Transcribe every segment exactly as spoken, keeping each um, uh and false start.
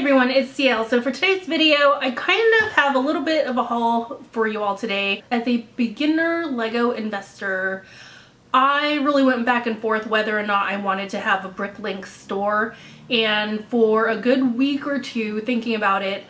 Hey everyone, it's C L. So for today's video, I kind of have a little bit of a haul for you all today. As a beginner LEGO investor, I really went back and forth whether or not I wanted to have a BrickLink store, and for a good week or two thinking about it,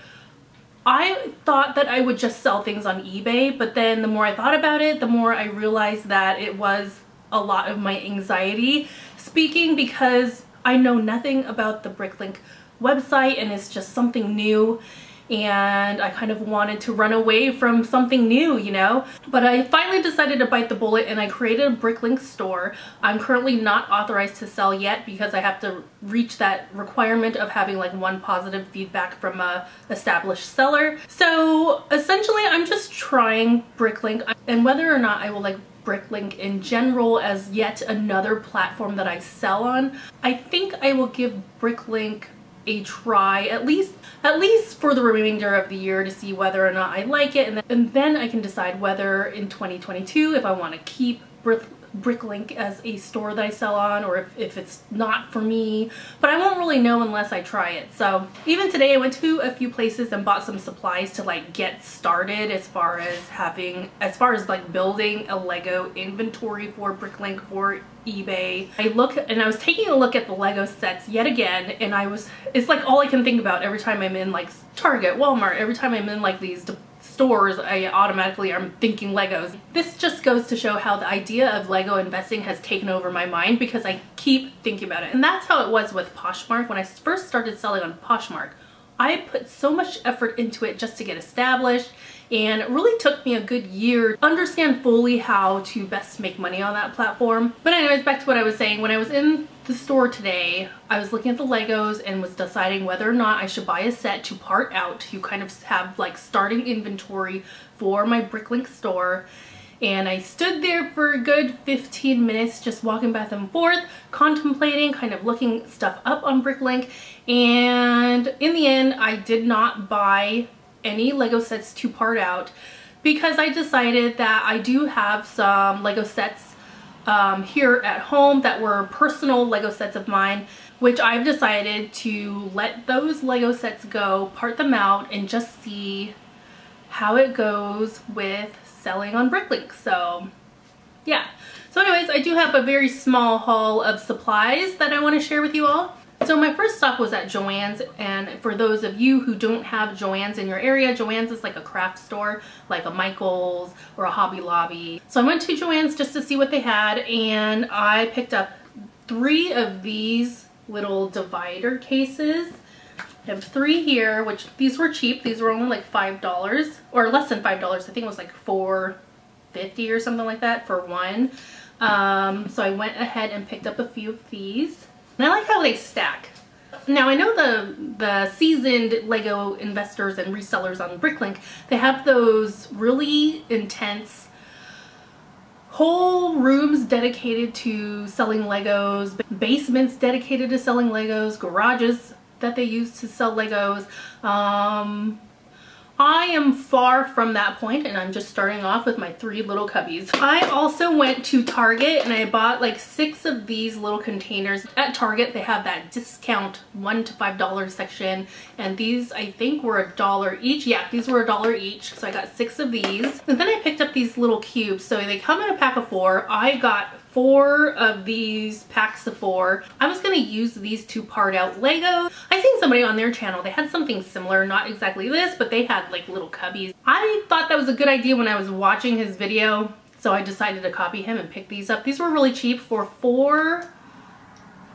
I thought that I would just sell things on eBay, but then the more I thought about it, the more I realized that it was a lot of my anxiety speaking because I know nothing about the BrickLink website and it's just something new, and I kind of wanted to run away from something new, you know. But I finally decided to bite the bullet and I created a BrickLink store. I'm currently not authorized to sell yet because I have to reach that requirement of having like one positive feedback from a established seller. So essentially I'm just trying BrickLink, and whether or not I will like BrickLink in general as yet another platform that I sell on. I think I will give BrickLink a try at least at least for the remainder of the year to see whether or not I like it, and then, and then I can decide whether in twenty twenty-two if I want to keep Brick, BrickLink as a store that I sell on, or if, if it's not for me. But I won't really know unless I try it. So even today I went to a few places and bought some supplies to like get started as far as having as far as like building a LEGO inventory for BrickLink for eBay. I look and I was taking a look at the LEGO sets yet again, and I was it's like all I can think about every time I'm in like Target, Walmart, every time I'm in like these stores, I automatically am thinking Legos. This just goes to show how the idea of LEGO investing has taken over my mind because I keep thinking about it. And that's how it was with Poshmark. When I first started selling on Poshmark, I put so much effort into it just to get established, and it really took me a good year to understand fully how to best make money on that platform. But anyways, back to what I was saying. When I was in the store today, I was looking at the Legos and was deciding whether or not I should buy a set to part out to kind of have like starting inventory for my BrickLink store. And I stood there for a good fifteen minutes just walking back and forth, contemplating, kind of looking stuff up on BrickLink, and in the end I did not buy any LEGO sets to part out because I decided that I do have some LEGO sets um, here at home that were personal LEGO sets of mine, which I've decided to let those LEGO sets go, part them out, and just see how it goes with selling on BrickLink. So yeah, so anyways, I do have a very small haul of supplies that I want to share with you all. So my first stop was at Jo-Ann's, and for those of you who don't have Jo-Ann's in your area, Jo-Ann's is like a craft store, like a Michaels or a Hobby Lobby. So I went to Jo-Ann's just to see what they had, and I picked up three of these little divider cases. I have three here, which these were cheap. These were only like five dollars or less than five dollars. I think it was like four fifty or something like that for one. Um, so I went ahead and picked up a few of these. And I like how they stack. Now I know the, the seasoned LEGO investors and resellers on BrickLink, they have those really intense whole rooms dedicated to selling LEGOs, basements dedicated to selling LEGOs, garages that they use to sell Legos. Um, I am far from that point, and I'm just starting off with my three little cubbies. I also went to Target and I bought like six of these little containers. At Target they have that discount one to five dollar section, and these I think were a dollar each. Yeah, these were a dollar each, so I got six of these. And then I picked up these little cubes. So they come in a pack of four. I got four of these packs of four. I was gonna use these to part out Legos. I seen somebody on their channel, they had something similar, not exactly this, but they had like little cubbies. I thought that was a good idea when I was watching his video, so I decided to copy him and pick these up. These were really cheap for four,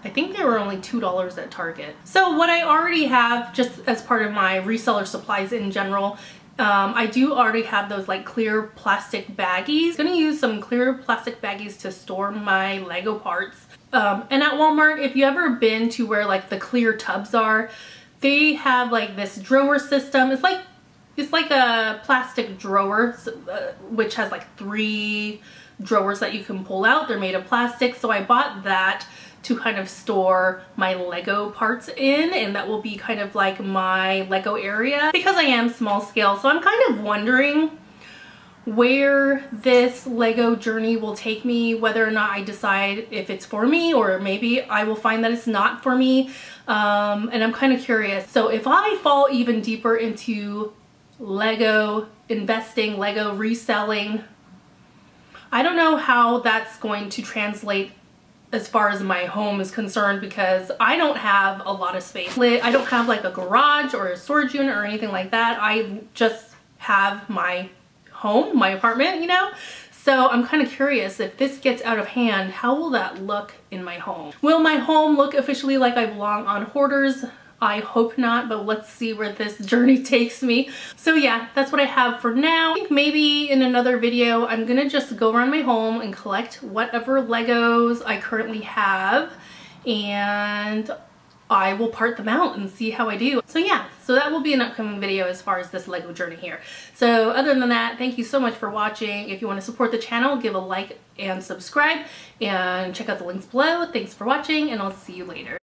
I think they were only two dollars at Target. So what I already have, just as part of my reseller supplies in general, Um, I do already have those like clear plastic baggies. I'm gonna use some clear plastic baggies to store my Lego parts. Um, and at Walmart, if you ever been to where like the clear tubs are, they have like this drawer system. It's like it's like a plastic drawer, uh, which has like three drawers that you can pull out. They're made of plastic, so I bought that to kind of store my Lego parts in, and that will be kind of like my Lego area because I am small scale. So I'm kind of wondering where this Lego journey will take me, whether or not I decide if it's for me, or maybe I will find that it's not for me. Um, and I'm kind of curious. So if I fall even deeper into Lego investing, Lego reselling, I don't know how that's going to translate as far as my home is concerned, because I don't have a lot of space. I don't have like a garage or a storage unit or anything like that. I just have my home, my apartment, you know? So I'm kind of curious, if this gets out of hand, how will that look in my home? Will my home look officially like I belong on Hoarders? I hope not, but let's see where this journey takes me. So yeah, that's what I have for now. I think maybe in another video, I'm gonna just go around my home and collect whatever Legos I currently have, and I will part them out and see how I do. So yeah, so that will be an upcoming video as far as this Lego journey here. So other than that, thank you so much for watching. If you want to support the channel, give a like and subscribe, and check out the links below. Thanks for watching, and I'll see you later.